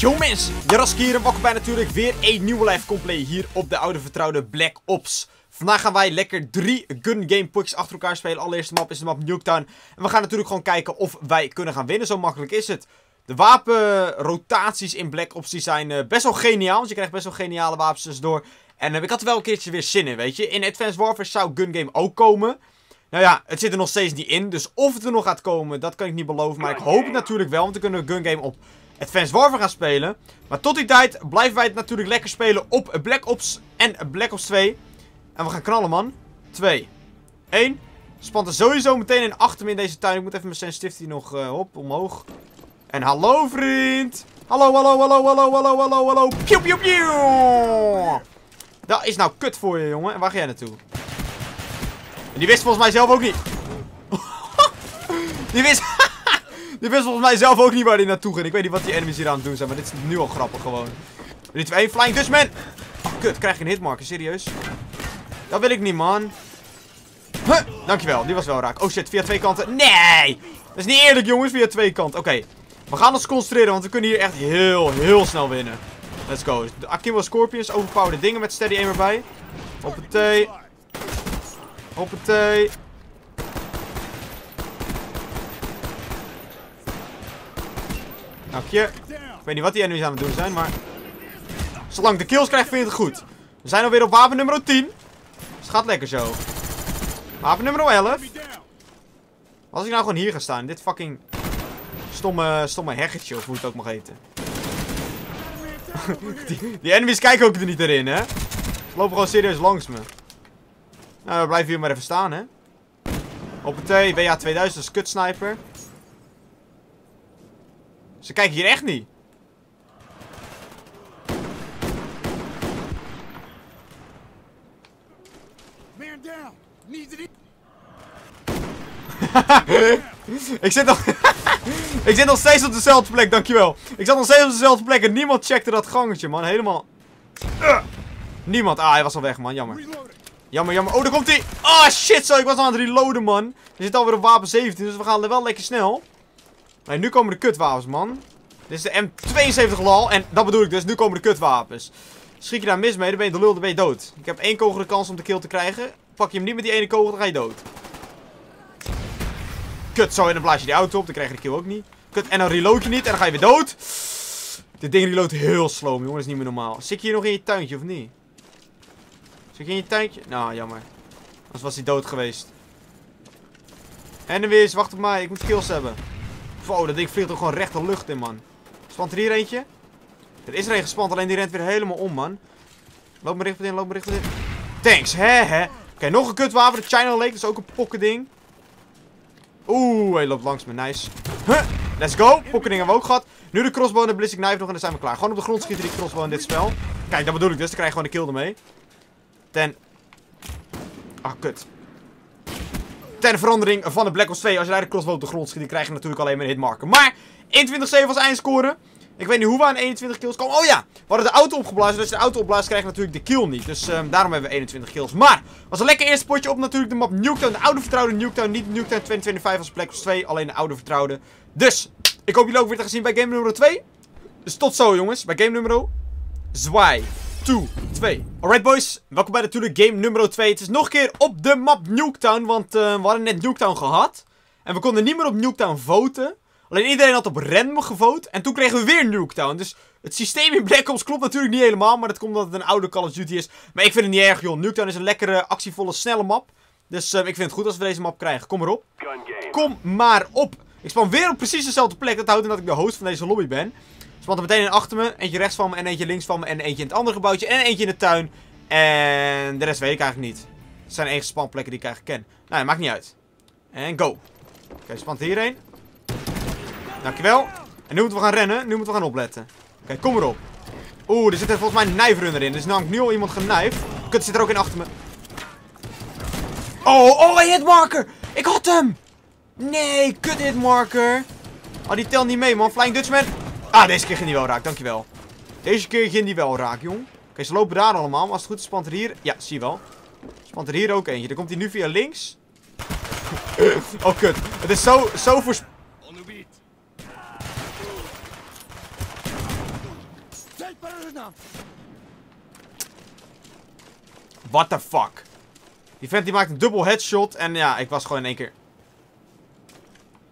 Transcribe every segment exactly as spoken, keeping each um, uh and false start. Yo mensen, Jaraski hier en welkom bij natuurlijk weer een nieuwe live gameplay hier op de oude vertrouwde Black Ops. Vandaag gaan wij lekker drie gun game picks achter elkaar spelen. Allereerste map is de map Nuketown. En we gaan natuurlijk gewoon kijken of wij kunnen gaan winnen, zo makkelijk is het. De wapenrotaties in Black Ops die zijn best wel geniaal, want je krijgt best wel geniale wapens dus door. En uh, ik had er wel een keertje weer zin in, weet je. In Advanced Warfare zou Gun Game ook komen. Nou ja, het zit er nog steeds niet in, dus of het er nog gaat komen, dat kan ik niet beloven. Maar ik hoop het natuurlijk wel, want dan kunnen we Gun Game op Advanced Warfare gaan spelen. Maar tot die tijd blijven wij het natuurlijk lekker spelen op Black Ops en Black Ops twee. En we gaan knallen, man. twee, één. Spant er sowieso meteen in achter me in deze tuin. Ik moet even mijn sensitivity nog uh, hop, omhoog. En hallo, vriend. Hallo, hallo, hallo, hallo, hallo, hallo, hallo. Piu, piu, piu. Dat is nou kut voor je, jongen. En waar ga jij naartoe? En die wist volgens mij zelf ook niet. die wist... Die wist volgens mij zelf ook niet waar hij naartoe ging. Ik weet niet wat die enemies hier aan het doen zijn, maar dit is nu al grappig gewoon. drie, twee, één, Flying Dutchman! Oh, kut, krijg je een hitmarker, serieus? Dat wil ik niet, man. Huh, dankjewel, die was wel raak. Oh shit, via twee kanten. Nee! Dat is niet eerlijk, jongens, via twee kanten. Oké, okay. We gaan ons concentreren, want we kunnen hier echt heel, heel snel winnen. Let's go. De Akimbo Scorpions, overpowerde dingen met steady aim erbij. Hoppatee. Hoppatee. Nakje. Ik weet niet wat die enemies aan het doen zijn, maar... Zolang de kills krijgt, vind je het goed. We zijn alweer op wapen nummer tien. Dus het gaat lekker zo. Wapen nummer elf. Als ik nou gewoon hier ga staan, dit fucking... Stomme, stomme heggetje, of hoe het ook mag heten. die, die enemies kijken ook er niet erin, hè. Ze lopen gewoon serieus langs me. Nou, we blijven hier maar even staan, hè. Hoppatee, W A tweeduizend, dat is kutsniper. Ze kijken hier echt niet. ik, zit nog ik zit nog steeds op dezelfde plek, dankjewel. Ik zat nog steeds op dezelfde plek en niemand checkte dat gangetje, man. Helemaal... Uh. Niemand. Ah, hij was al weg, man. Jammer. Jammer, jammer. Oh, daar komt hij. Ah, oh, shit, zo. Ik was al aan het reloaden, man. Er zit alweer op wapen zeventien, dus we gaan er wel lekker snel. Nee, nu komen de kutwapens, man. Dit is de M tweeënzeventig lal. En dat bedoel ik dus. Nu komen de kutwapens. Schiet je daar mis mee, dan ben je de lul, dan ben je dood. Ik heb één kogel de kans om de kill te krijgen. Pak je hem niet met die ene kogel, dan ga je dood. Kut, zo. En dan blaas je die auto op. Dan krijg je de kill ook niet. Kut, en dan reload je niet. En dan ga je weer dood. Dit ding reloadt heel slow, jongen. Dat is niet meer normaal. Zit je hier nog in je tuintje, of niet? Zit je in je tuintje? Nou, jammer. Anders was hij dood geweest. En dan weer eens. Wacht op mij. Ik moet kills hebben. Wow, dat ding vliegt ook gewoon recht de lucht in, man. Spant er hier eentje? Er is er een gespant, alleen die rent weer helemaal om, man. Loop maar richting in, loop maar richting in. Thanks, hè, hè. Oké, okay, nog een kutwapen. De China Lake, dat is ook een pokkending. Oeh, hij loopt langs me, nice. Huh, let's go. Pokkending hebben we ook gehad. Nu de crossbow en de ballistic knife nog en dan zijn we klaar. Gewoon op de grond schieten die crossbow in dit spel. Kijk, dat bedoel ik dus. Dan krijg je gewoon de kill ermee. Ten... Ah, kut. Ter verandering van de Black Ops twee. Als je daar de crossbow op de grond schiet, dan krijg je natuurlijk alleen maar een hitmarker. Maar eenentwintig zeven was eindscoren. Ik weet niet hoe we aan eenentwintig kills komen. Oh ja, we hadden de auto opgeblazen. Dus als je de auto opblaast, krijg je natuurlijk de kill niet. Dus um, daarom hebben we eenentwintig kills. Maar was een lekker eerste potje op natuurlijk de map Nuketown. De oude vertrouwde Nuketown. Niet Nuketown twintig vijfentwintig als Black Ops twee. Alleen de oude vertrouwde. Dus ik hoop jullie ook weer te gaan zien bij game nummer twee. Dus tot zo, jongens. Bij game nummer zwaai. twee. Alright boys, welkom bij natuurlijk game nummer twee. Het is nog een keer op de map Nuketown, want uh, we hadden net Nuketown gehad. En we konden niet meer op Nuketown voten. Alleen iedereen had op random gevoot. En toen kregen we weer Nuketown. Dus het systeem in Black Ops klopt natuurlijk niet helemaal, maar dat komt omdat het een oude Call of Duty is. Maar ik vind het niet erg, joh. Nuketown is een lekkere, actievolle, snelle map. Dus uh, ik vind het goed als we deze map krijgen. Kom maar op. Kom maar op. Ik span weer op precies dezelfde plek. Dat houdt in dat ik de host van deze lobby ben. Spant er meteen in achter me. Eentje rechts van me en eentje links van me. En eentje in het andere gebouwtje. En eentje in de tuin. En de rest weet ik eigenlijk niet. Het zijn eigen spanplekken die ik eigenlijk ken. Nou, dat maakt niet uit. En go. Oké, okay, spant hierheen. Dankjewel. En nu moeten we gaan rennen. Nu moeten we gaan opletten. Oké, okay, kom erop. Oeh, er zit er volgens mij een knijfrunner in. Er is namelijk nu al iemand genijfd. Kut, zit er ook in achter me. Oh, oh, een hitmarker. Ik had hem. Nee, kut hitmarker. Oh, die telt niet mee, man. Flying Dutchman. Ah, deze keer ging die wel raak, dankjewel. Deze keer ging die wel raak, jong. Oké, okay, ze lopen daar allemaal, maar als het goed is, spant er hier... Ja, zie je wel. Spant er hier ook eentje. Dan komt hij nu via links. Oh, kut. Het is zo, zo voor... What the fuck? Die vent die maakt een dubbel headshot. En ja, ik was gewoon in één keer...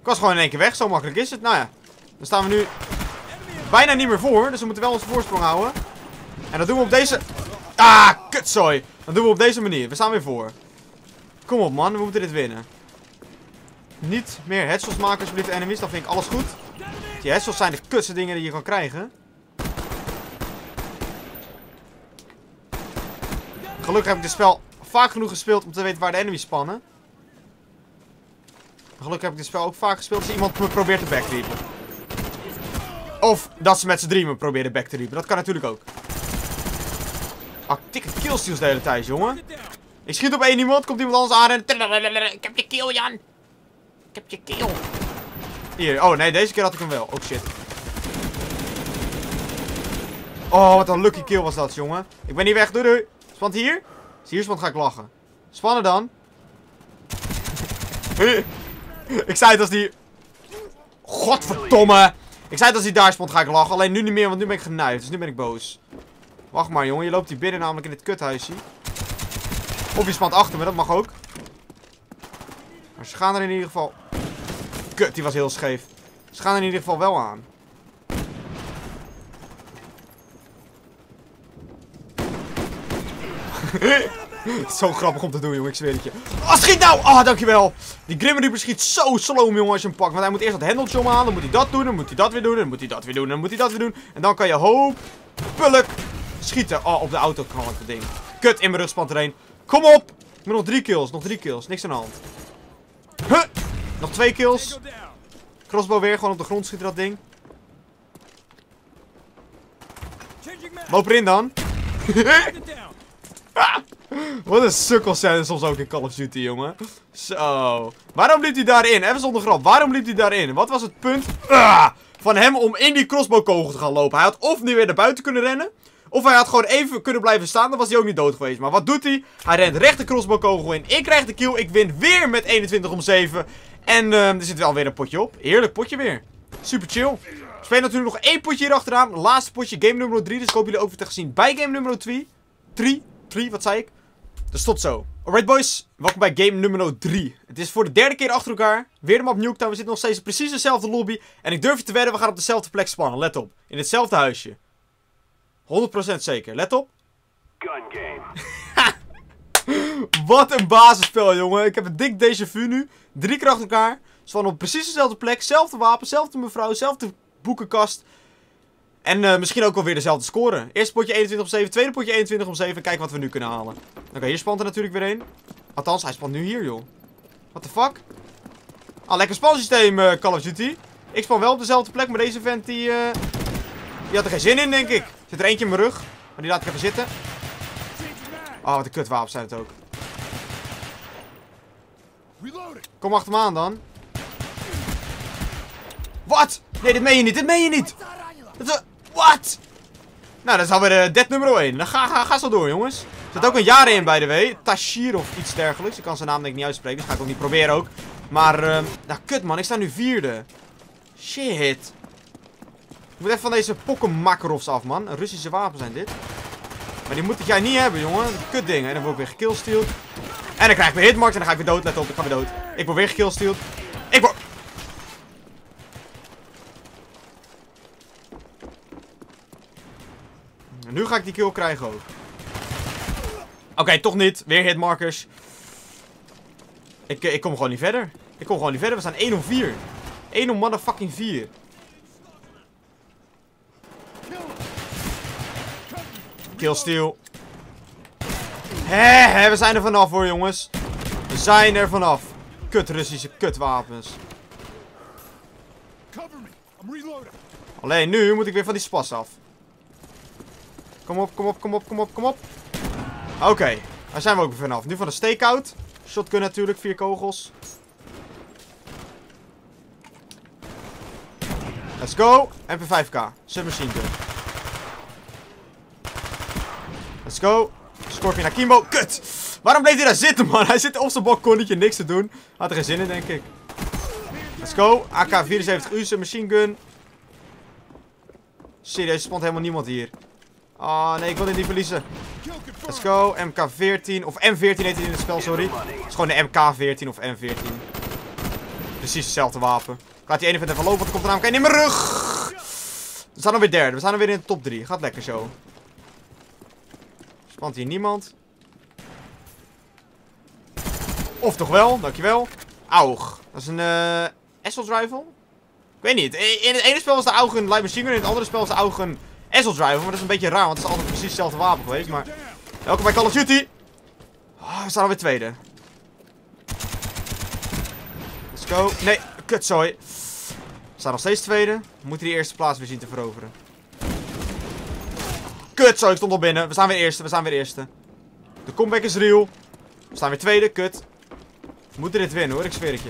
Ik was gewoon in één keer weg. Zo makkelijk is het. Nou ja. Dan staan we nu bijna niet meer voor. Dus we moeten wel onze voorsprong houden. En dat doen we op deze... Ah, kutzooi. Dat doen we op deze manier. We staan weer voor. Kom op, man. We moeten dit winnen. Niet meer headshots maken, alsjeblieft, enemies. Dan vind ik alles goed. Die headshots zijn de kutse dingen die je kan krijgen. Gelukkig heb ik dit spel vaak genoeg gespeeld om te weten waar de enemies spannen. Gelukkig heb ik dit spel ook vaak gespeeld als iemand me probeert te backdriepen. Of dat ze met z'n drie me proberen back te riepen. Dat kan natuurlijk ook. Ah, dikke killsteals de hele tijd, jongen. Ik schiet op één iemand, komt iemand anders aanrennen. Ik heb je kill, Jan. Ik heb je kill. Hier, oh nee, deze keer had ik hem wel. Oh shit. Oh, wat een lucky kill was dat, jongen. Ik ben niet weg, doei doei. Spant hier? Als hier spant ga ik lachen. Spannen dan. Ik zei het als die... Godverdomme. Ik zei het als die daar spant ga ik lachen. Alleen nu niet meer, want nu ben ik genaaid. Dus nu ben ik boos. Wacht maar, jongen. Je loopt hier binnen namelijk in dit kuthuisje. Of je spant achter me, dat mag ook. Maar ze gaan er in ieder geval... Kut, die was heel scheef. Ze gaan er in ieder geval wel aan. Zo grappig om te doen, jongen. Ik zweer het je. Oh, schiet nou! Oh, dankjewel. Die Grimmery beschiet zo sloom, jongen, als je hem pakt. Want hij moet eerst dat hendeltje omhalen. Dan moet hij dat doen. Dan moet hij dat weer doen. Dan moet hij dat weer doen. Dan moet hij dat weer doen. En dan kan je hopelijk schieten. Oh, op de auto kan ik dat ding. Kut, in mijn rug spant er een. Kom op! Ik heb nog drie kills. Nog drie kills. Niks aan de hand. Huh! Nog twee kills. Crossbow weer. Gewoon op de grond schieten dat ding. Loop erin dan. Ah, wat een sukkels zijn er soms ook in Call of Duty, jongen. Zo. Waarom liep hij daarin? Even zonder grap. Waarom liep hij daarin? Wat was het punt ah, van hem om in die crossbowkogel te gaan lopen? Hij had of niet weer naar buiten kunnen rennen. Of hij had gewoon even kunnen blijven staan. Dan was hij ook niet dood geweest. Maar wat doet hij? Hij rent recht de crossbowkogel in. Ik krijg de kill. Ik win weer met eenentwintig om zeven. En uh, er zit wel weer een potje op. Heerlijk potje weer. Super chill. We spelen natuurlijk nog één potje hier achteraan. Laatste potje. Game nummer drie. Dus ik hoop jullie ook weer te zien bij game nummer drie. drie, wat zei ik? Dus tot zo. Alright boys, welkom bij game nummer drie. Het is voor de derde keer achter elkaar. Weer de map Nuketown, we zitten nog steeds precies dezelfde lobby. En ik durf je te wedden, we gaan op dezelfde plek spannen, let op. In hetzelfde huisje. honderd procent zeker, let op. Gun Game. Wat een basisspel, jongen. Ik heb een dik déjà vu nu. Drie keer achter elkaar. Spannen op precies dezelfde plek, zelfde wapen, zelfde mevrouw, zelfde boekenkast. En uh, misschien ook alweer dezelfde score. Eerste potje eenentwintig om zeven, tweede potje eenentwintig om zeven. Kijken wat we nu kunnen halen. Oké, okay, hier spant er natuurlijk weer een. Althans, hij spant nu hier, joh. What the fuck? Ah, lekker spansysteem, uh, Call of Duty. Ik span wel op dezelfde plek, maar deze vent die... Uh, die had er geen zin in, denk ik. Zit er eentje in mijn rug. Maar die laat ik even zitten. Oh, wat een kutwapen zijn het ook. Kom achter me aan dan. Wat? Nee, dit meen je niet, dit meen je niet. Wat? Nou, dat is alweer de dead nummer één. Dan ga, ga, ga zo door, jongens. Er zit ook een jaren in, by the way. Tashir of iets dergelijks. Ik kan zijn naam denk ik niet uitspreken, dus ga ik ook niet proberen ook. Maar, uh, nou kut man, ik sta nu vierde. Shit. Ik moet even van deze pokkenmakkerofs af, man. Een Russische wapen zijn dit. Maar die moet ik jij niet hebben, jongen. Kut dingen. En dan word ik weer gekillstealed. En dan krijg ik weer hitmarks en dan ga ik weer dood. Let op, ik ga weer dood. Ik word weer gekillstealed. Ik word... Nu ga ik die kill krijgen ook. Oké, okay, toch niet. Weer hitmarkers. Ik, ik kom gewoon niet verder. Ik kom gewoon niet verder. We staan één om vier. één om motherfucking vier. Kill steal. Hé, hé, we zijn er vanaf hoor, jongens. We zijn er vanaf. Kut Russische kutwapens. Alleen nu moet ik weer van die spas af. Kom op, kom op, kom op, kom op, kom op. Oké, okay, daar zijn we ook weer vanaf. Nu van de stakeout. Shotgun natuurlijk, vier kogels. Let's go. M P vijf K. Submachine gun. Let's go. Scorpion Akimbo. Kut! Waarom bleef hij daar zitten, man? Hij zit op zijn balkonnetje niks te doen. Had er geen zin in, denk ik. Let's go. A K vierenzeventig U, submachine gun. Serieus, er spant helemaal niemand hier. Oh nee, ik wil dit niet verliezen. Let's go. M K veertien. Of M veertien heet het in het spel, sorry. Het is gewoon de M K veertien of M veertien. Precies hetzelfde wapen. Ik laat die ene vent even lopen, want er komt er namelijk in mijn rug. We staan alweer derde. We staan alweer in de top drie. Gaat lekker zo. Spant hier niemand. Of toch wel. Dankjewel. Aug. Dat is een uh, assault rifle. Ik weet niet. In het ene spel was de Aug een light machine gun. In het andere spel was de Aug een assault rifle. Maar dat is een beetje raar. Want het is altijd precies hetzelfde wapen geweest. Maar welkom bij Call of Duty. Oh, we staan alweer tweede. Let's go. Nee. Kutzooi. We staan nog steeds tweede. We moeten die eerste plaats weer zien te veroveren. Kut, zo, ik stond al binnen. We staan weer eerste, we staan weer eerste. De comeback is real. We staan weer tweede, kut. We moeten dit winnen hoor, ik zweer het je.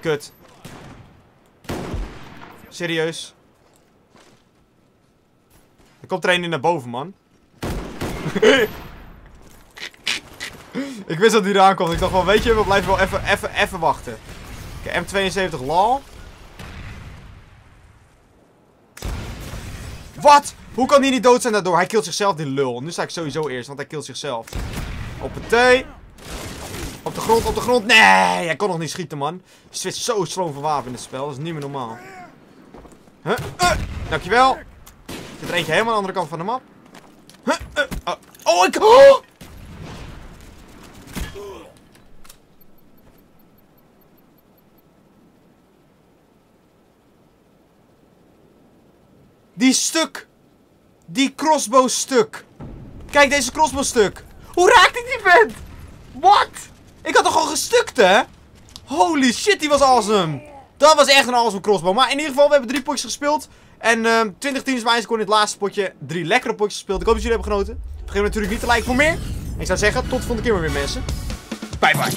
Kut. Serieus. Er komt er een in naar boven, man. Ik wist dat die eraan kwam. Ik dacht wel, weet je, we blijven wel even, even, even wachten. Oké, M tweeënzeventig lol. Wat? Hoe kan die niet dood zijn daardoor? Hij killt zichzelf, die lul. Nu sta ik sowieso eerst, want hij killt zichzelf. Op een thee. Op de grond, op de grond. Nee, hij kon nog niet schieten, man. Je switcht zo stroom van wapen in het spel. Dat is niet meer normaal. Huh? Uh, dankjewel. Zit er eentje helemaal aan de andere kant van de map. Huh? Uh, uh. Oh, ik... Oh! Die stuk. Die crossbow stuk. Kijk, deze crossbow stuk. Hoe raakt ik die vent? Wat? Ik had toch al gestukt, hè? Holy shit, die was awesome. Dat was echt een awesome crossbow. Maar in ieder geval, we hebben drie potjes gespeeld. En uh, twintig teams bij ons kon in het laatste potje drie lekkere potjes gespeeld. Ik hoop dat jullie hebben genoten. Vergeet natuurlijk niet te liken voor meer. En ik zou zeggen, tot de volgende keer maar weer, mensen. Bye bye.